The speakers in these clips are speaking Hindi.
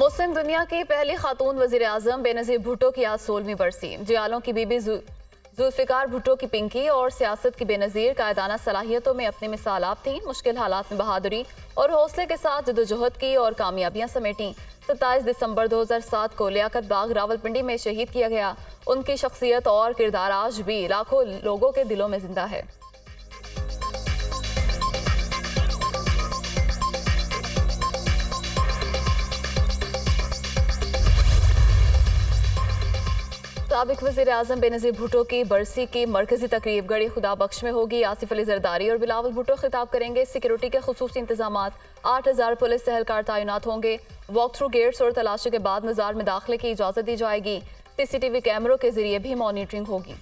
मुस्लिम दुनिया की पहली खातून वजीर आजम बेनजीर भुट्टो की आज 16वीं बरसी। जयालों की बीबी ज़ुल्फ़िकार भुट्टो की पिंकी और सियासत की बेनज़ीर कायदाना सलाहियतों में अपने मिसाल आप थीं। मुश्किल हालात में बहादुरी और हौसले के साथ जदोजहद की और कामयाबियां समेटीं। 27 दिसंबर 2007 को लियाकत बाग रावलपिंडी में शहीद किया गया। उनकी शख्सियत और किरदार आज भी लाखों लोगों के दिलों में जिंदा है। साबिक वज़ीर आज़म बेनज़ीर भुट्टो की बरसी की मरकजी तकरीब गढ़ी खुदा बख्श में होगी। आसफिफ अली जरदारी और बिलावल भुटो खिताब करेंगे। सिक्योरिटी के खुसूसी इंतजामात, 8000 पुलिस अहलकार तैनात होंगे। वॉक थ्रू गेट्स और तलाशी के बाद मज़ार में दाखिले की इजाज़त दी जाएगी। CCTV कैमरों के जरिए भी मॉनिटरिंग होगी।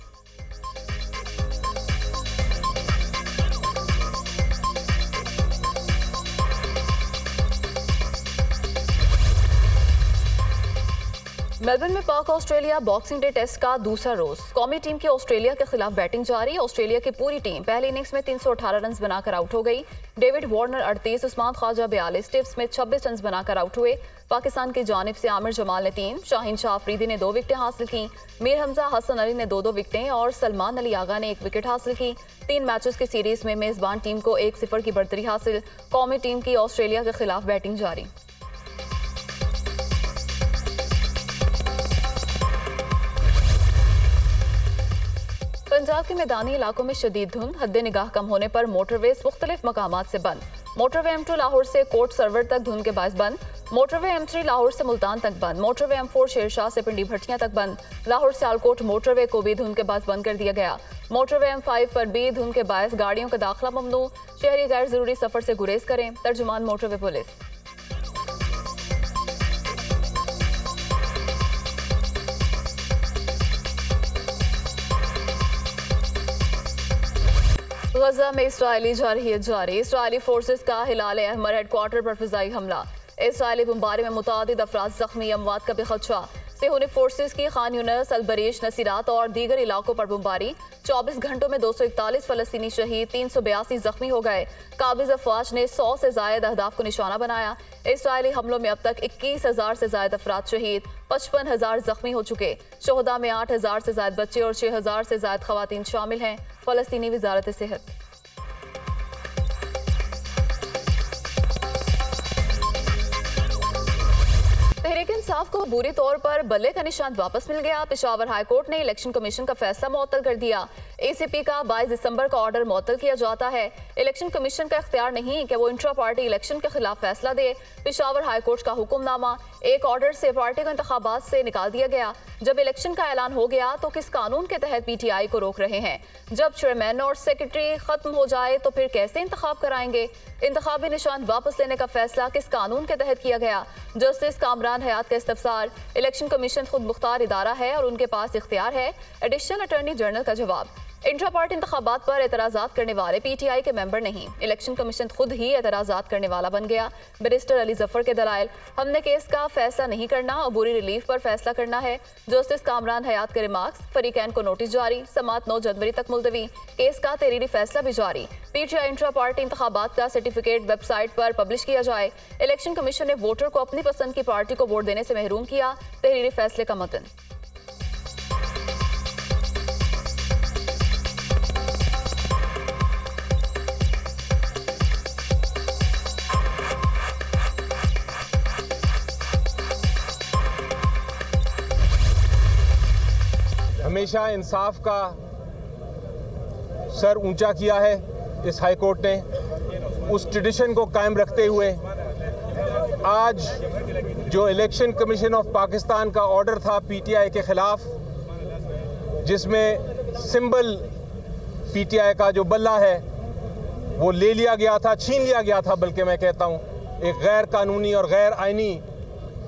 मेलबर्न में पाक ऑस्ट्रेलिया बॉक्सिंग डे टेस्ट का दूसरा रोज कौमी टीम की ऑस्ट्रेलिया के खिलाफ बैटिंग जारी। ऑस्ट्रेलिया की पूरी टीम पहले इनिंग्स में 318 रन बनाकर आउट हो गई। David Warner 38, Usman Khawaja 42, Steve Smith 26 run बनाकर आउट हुए। पाकिस्तान की जानिब से आमिर जमाल ने 3, शाहिन शाह अफरीदी ने 2 विकेटें हासिल की। मीर हमजा, हसन अली ने 2-2 विकेटें और सलमान अली आगा ने 1 विकेट हासिल की। 3 मैचेस की सीरीज में मेजबान टीम को 1-0 की बढ़तरी हासिल। कौमी टीम की ऑस्ट्रेलिया के खिलाफ बैटिंग जारी। पंजाब के मैदानी इलाकों में शदीद धुंध, हद निगाह कम होने पर मोटरवेज मुख्तलिफ मकामात से बंद। मोटरवे M2 लाहौर से कोट सरवर तक धुंध के बायस बंद। मोटरवे M3 लाहौर से मुल्तान तक बंद। मोटरवे M4 शेरशाह से पिंडी भट्टियां तक बंद। लाहौर सियालकोट मोटरवे को भी धुंध के बायस बंद कर दिया गया। मोटरवे M5 पर भी धुंध के बायस गाड़ियों का दाखिला ममनू। शहरी गैर जरूरी सफर से गुरेज करें, तर्जुमान मोटरवे पुलिस। गज़ा में इसराइली जरहियत जारी। इसराइली फोर्सेस का हिलाल अहमर हेडक्वार्टर पर फिजाई हमला। इसराइली बमबारी में मुतादिद अफराद जख्मी, अमवात का भी खदशा। सेहूनी फोर्सेस की खान यूनुस, अलबरेज, नसीरात और दीगर इलाकों पर बमबारी। 24 घंटों में 241 फलस्तीनी शहीद, 382 जख्मी हो गए। काबिज अफवाज ने 100 से जायद अहदाफ को निशाना बनाया। इसराइली हमलों में अब तक 21,000 से जायद अफराद शहीद, 55,000 जख्मी हो चुके। शोहदा में 8,000 से जायद बच्चे और 6,000 से जायद खवातीन शामिल हैं। फलस्तीनी वजारत सेहत। इंसाफ को बुरी तौर पर बल्ले का निशान वापस मिल गया। पिशावर हाई कोर्ट ने इलेक्शन कमीशन का फैसला मुअत्तल कर दिया। ACP का 22 दिसंबर का ऑर्डर मुअत्तल किया जाता है। इलेक्शन कमीशन का इख्तियार नहीं कि वो इंट्रा पार्टी इलेक्शन के खिलाफ फैसला दे। पिशावर हाई कोर्ट का हुक्मनामा, एक ऑर्डर से पार्टी को इंतखाबात से निकाल दिया गया। जब इलेक्शन का ऐलान हो गया तो किस कानून के तहत PTI को रोक रहे हैं? जब चेयरमैन और सेक्रेटरी खत्म हो जाए तो फिर कैसे इंतखाब कराएंगे? इंतखाबी निशान वापस लेने का फैसला किस कानून के तहत किया गया? जस्टिस कामरान हयात का इस्तफसार, इलेक्शन कमीशन खुद मुख्तार इदारा है और उनके पास इख्तियार है। एडिशनल अटॉर्नी जनरल का जवाब, इंट्रा पार्टी इंतखाबात पर एतराजात करने वाले PTI के मेंबर नहीं, इलेक्शन कमीशन खुद ही एतराजात करने वाला बन गया। बैरिस्टर अली जफर के दलाइल, हमने केस का फैसला नहीं करना और अबूरी रिलीफ पर फैसला करना है। जस्टिस कामरान हयात के रिमार्क्स, फरीकैन को नोटिस जारी, समात 9 जनवरी तक मुलतवी, केस का तहरीरी फैसला भी जारी। PTI इंट्रा पार्टी इंतखाबात का सर्टिफिकेट वेबसाइट पर पब्लिश किया जाए। इलेक्शन कमीशन ने वोटर को अपनी पसंद की पार्टी को वोट देने से महरूम किया, तहरीरी फैसले का मतन। हमेशा इंसाफ का सर ऊंचा किया है इस हाई कोर्ट ने। उस ट्रेडिशन को कायम रखते हुए आज जो इलेक्शन कमीशन ऑफ पाकिस्तान का ऑर्डर था PTI के ख़िलाफ़, जिसमें सिंबल PTI का जो बल्ला है वो ले लिया गया था, छीन लिया गया था, बल्कि मैं कहता हूँ एक गैर कानूनी और गैर आइनी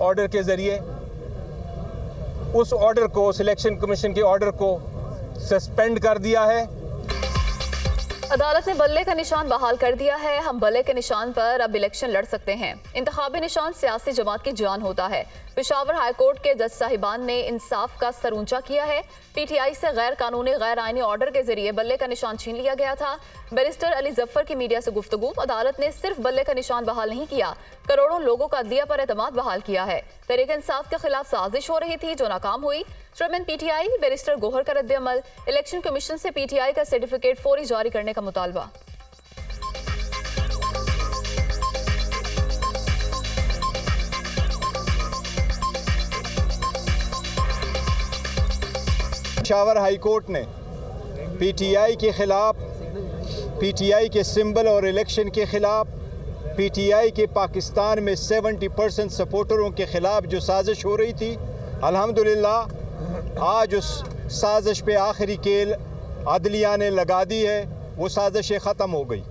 ऑर्डर के ज़रिए, उस ऑर्डर को, सिलेक्शन कमीशन के ऑर्डर को सस्पेंड कर दिया है। अदालत ने बल्ले का निशान बहाल कर दिया है। हम बल्ले के निशान पर अब इलेक्शन लड़ सकते हैं। इंतखाबी निशान सियासी जमात की जान होता है। पिशावर हाई कोर्ट के जज साहिबान ने इंसाफ का सर ऊंचा किया है। पीटीआई से गैर कानूनी गैर आईनी ऑर्डर के जरिए बल्ले का निशान छीन लिया गया था। बैरिस्टर अली जफर की मीडिया से गुफ्तगू। अदालत ने सिर्फ बल्ले का निशान बहाल नहीं किया, करोड़ों लोगों का अदलिया पर एतमाद बहाल किया है। तहरीक इंसाफ के खिलाफ साजिश हो रही थी जो नाकाम हुई। चेयरमैन पीटीआई बैरिस्टर गोहर का रद्द अमल। इलेक्शन कमीशन से पीटीआई का सर्टिफिकेट फौरी जारी करने का मुतालबा। पिशावर हाई कोर्ट ने पीटीआई के खिलाफ, पीटीआई के सिंबल और इलेक्शन के खिलाफ, पीटीआई के पाकिस्तान में 70% सपोर्टरों के खिलाफ जो साजिश हो रही थी, अल्हम्दुलिल्लाह आज उस साजिश पे आखिरी केल अदलिया ने लगा दी है। वो साजिशें ख़त्म हो गई।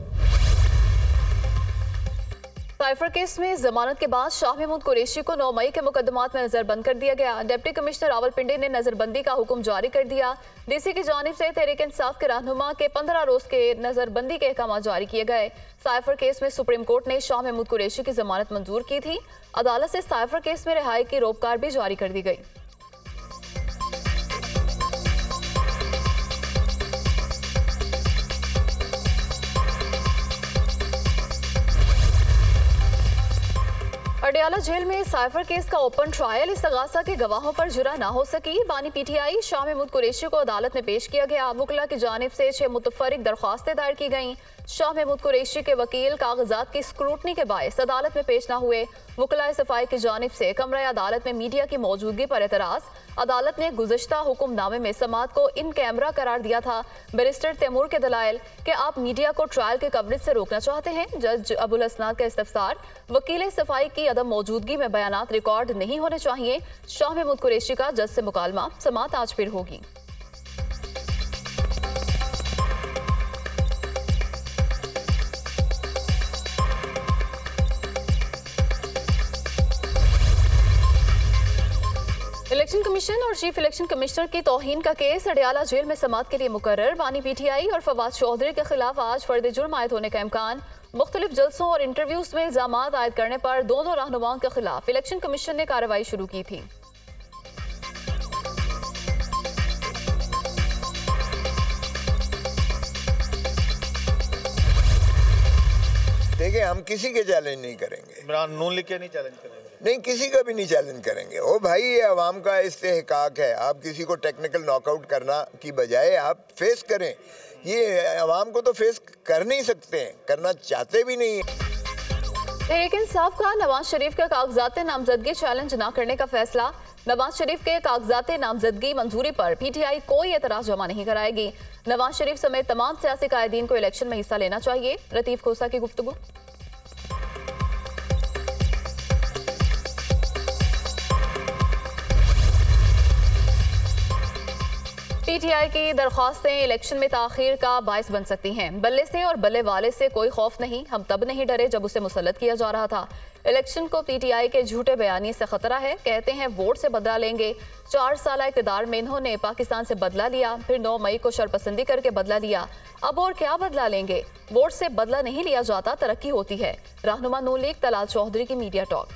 साइफर केस में जमानत के बाद शाह महमूद कुरेशी को 9 मई के मुकदमात में नज़रबंद कर दिया गया। डिप्टी कमिश्नर रावलपिंडी ने नज़रबंदी का हुक्म जारी कर दिया। डीसी की जानिब से तहरीक इंसाफ के रहनुमा के 15 रोज़ के नज़रबंदी के अहकाम जारी किए गए। साइफर केस में सुप्रीम कोर्ट ने शाह महमूद कुरेशी की जमानत मंजूर की थी। अदालत से साइफर केस में रिहाई की रोबकार भी जारी कर दी गई। अडियाला जेल में साइफर केस का ओपन ट्रायल। इस अगासा के गवाहों पर जुरा ना हो सकी। बानी पीटीआई शाह महमूद कुरेशी को अदालत में पेश किया गया। वकला की जानिब से 6 मुतफरिक दरख्वास्तें दायर की गईं। शाह महमूद कुरेशी के वकील कागजात की स्क्रूटनी के बायस अदालत में पेश ना हुए। वकला सफाई की जानिब से कमरा अदालत में मीडिया की मौजूदगी पर एतराज़। अदालत ने गुज़श्ता हुक्मनामे में समात को इन कैमरा करार दिया था। बैरिस्टर तैमूर के दलाइल कि आप मीडिया को ट्रायल के कवरेज से रोकना चाहते हैं। जज अबुल हसनात का इस्तफसार। वकील सफाई की अदम मौजूदगी में बयानात रिकॉर्ड नहीं होने चाहिए। शाह महमूद कुरेशी का जज से मुकालमा। समात आज फिर होगी। इलेक्शन कमीशन और चीफ इलेक्शन कमिश्नर की तौहीन का केस अडियाला जेल में समात के लिए मुकर्रर। बानी पीटीआई और फवाद चौधरी के खिलाफ आज फर्द जुर्म आयद होने का इम्कान। मुख्तलिफ जलसों और इंटरव्यूज में इल्जाम आयद करने पर दोनों रहनुमाओं के खिलाफ इलेक्शन कमीशन ने कार्रवाई शुरू की थी। देखिए, हम किसी के चैलेंज नहीं करेंगे। इमरान नून लिख के नहीं चैलेंज करेंगे, नहीं किसी का भी नहीं चैलेंज करेंगे। ओ भाई, ये आवाम का इस्तेहकाक है। आप किसी को टेक्निकल नॉकआउट करना की बजाय आप फेस करें। ये आवाम को तो फेस कर नहीं सकते हैं, करना चाहते भी नहीं है। तहरीक इंसाफ का नवाज शरीफ के कागजात नामजदगी चैलेंज ना करने का फैसला। नवाज शरीफ के कागजात नामजदगी मंजूरी पर पीटीआई कोई एतराज जमा नहीं कराएगी। नवाज शरीफ समेत तमाम सियासी कायदीन को इलेक्शन में हिस्सा लेना चाहिए। लतीफ खोसा की गुफ्तगू। पीटीआई की दरख्वास्तें इलेक्शन में ताखीर का बायस बन सकती हैं। बल्ले से और बल्ले वाले से कोई खौफ नहीं। हम तब नहीं डरे जब उसे मुसल्लत किया जा रहा था। इलेक्शन को पीटीआई के झूठे बयानी से खतरा है। कहते हैं वोट से बदला लेंगे। 4 साल इक़्तिदार में इन्होंने पाकिस्तान से बदला लिया, फिर 9 मई को शरपसंदी करके बदला लिया। अब और क्या बदला लेंगे? वोट से बदला नहीं लिया जाता, तरक्की होती है। रहनुमा नून लीग तलाल चौधरी की मीडिया टॉक।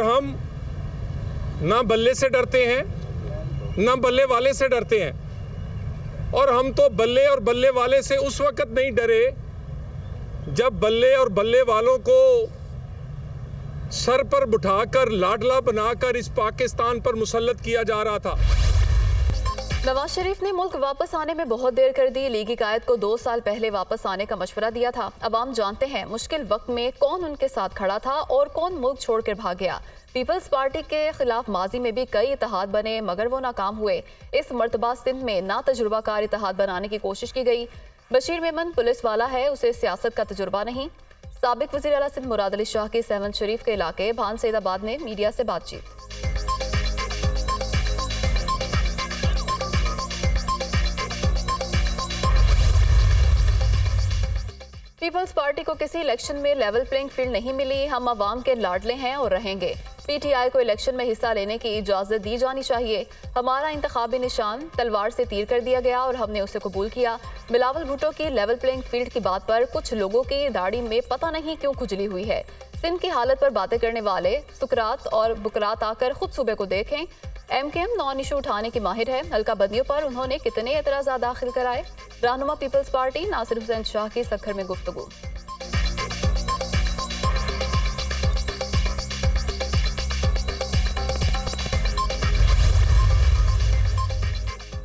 हम ना बल्ले से डरते हैं ना बल्ले वाले से डरते हैं, और हम तो बल्ले और बल्ले वाले से उस वक़्त नहीं डरे जब बल्ले और बल्ले वालों को सर पर बिठाकर लाडला बनाकर इस पाकिस्तान पर मुसल्लत किया जा रहा था। नवाज शरीफ ने मुल्क वापस आने में बहुत देर कर दी। लीगी कायद को 2 साल पहले वापस आने का मशवरा दिया था। अवाम जानते हैं मुश्किल वक्त में कौन उनके साथ खड़ा था और कौन मुल्क छोड़कर भाग गया। पीपल्स पार्टी के खिलाफ माजी में भी कई इतिहाद बने मगर वो नाकाम हुए। इस मरतबा सिंध में ना तजुर्बाकार इतिहाद बनाने की कोशिश की गई। बशीर मेमन पुलिस वाला है, उसे सियासत का तजुर्बा नहीं। साबिक वज़ीर आला सिंध मुराद अली शाह के सेवंत शरीफ के इलाके भानसेदाबाद में मीडिया से बातचीत। पीपल्स पार्टी को किसी इलेक्शन में लेवल प्लेइंग फील्ड नहीं मिली। हम आवाम के लाडले हैं और रहेंगे। पीटीआई को इलेक्शन में हिस्सा लेने की इजाज़त दी जानी चाहिए। हमारा इंतखाबी निशान तलवार से तीर कर दिया गया और हमने उसे कबूल किया। बिलावल भुटो की लेवल प्लेइंग फील्ड की बात पर कुछ लोगों की दाढ़ी में पता नहीं क्यों खुजली हुई है। सिंध की हालत पर बातें करने वाले सुकरात और बुकरात आकर खुद सूबे को देखें। एमकेएम नॉन इशू उठाने की माहिर है। हल्का बंदियों पर उन्होंने कितने एतराज़ा दाखिल कराए। रहनुमा पीपल्स पार्टी नासिर हुसैन शाह की सक्खर में गुफ्तगू।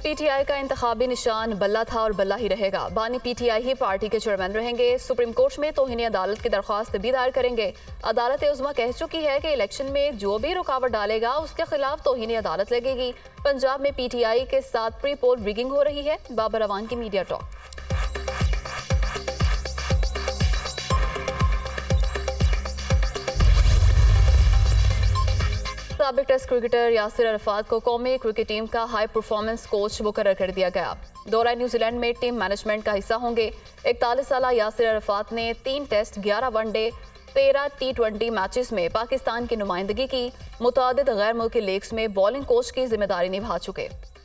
पीटीआई का इंतखाबी निशान बल्ला था और बल्ला ही रहेगा। बानी पीटीआई ही पार्टी के चेयरमैन रहेंगे। सुप्रीम कोर्ट में तौहीन अदालत की दरख्वास्त भी दायर करेंगे। अदालत उज़्मा कह चुकी है कि इलेक्शन में जो भी रुकावट डालेगा उसके खिलाफ तौहीन अदालत लगेगी। पंजाब में पीटीआई के साथ प्री पोल रिगिंग हो रही है। बाबर रवान की मीडिया टॉक। साबिक टेस्ट क्रिकेटर यासिर अरफाद को कौमी क्रिकेट टीम का हाई परफॉर्मेंस कोच मुकर्रर कर दिया गया। दौरा न्यूजीलैंड में टीम मैनेजमेंट का हिस्सा होंगे। 41 साल यासिर अरफाद ने 3 टेस्ट, 11 वनडे 13 टी20 मैचेस में पाकिस्तान की नुमाइंदगी की। मुतादिद गैर मुल्की लीग्स में बॉलिंग कोच की जिम्मेदारी निभा चुके।